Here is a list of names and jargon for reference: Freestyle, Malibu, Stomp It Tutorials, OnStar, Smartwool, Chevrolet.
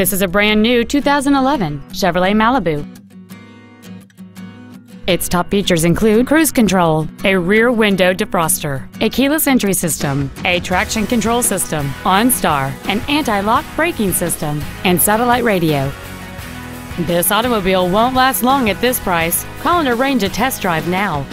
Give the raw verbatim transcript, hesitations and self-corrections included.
This is a brand new two thousand eleven Chevrolet Malibu. Its top features include cruise control, a rear window defroster, a keyless entry system, a traction control system, OnStar, an anti-lock braking system, and satellite radio. This automobile won't last long at this price. Call and arrange a test drive now.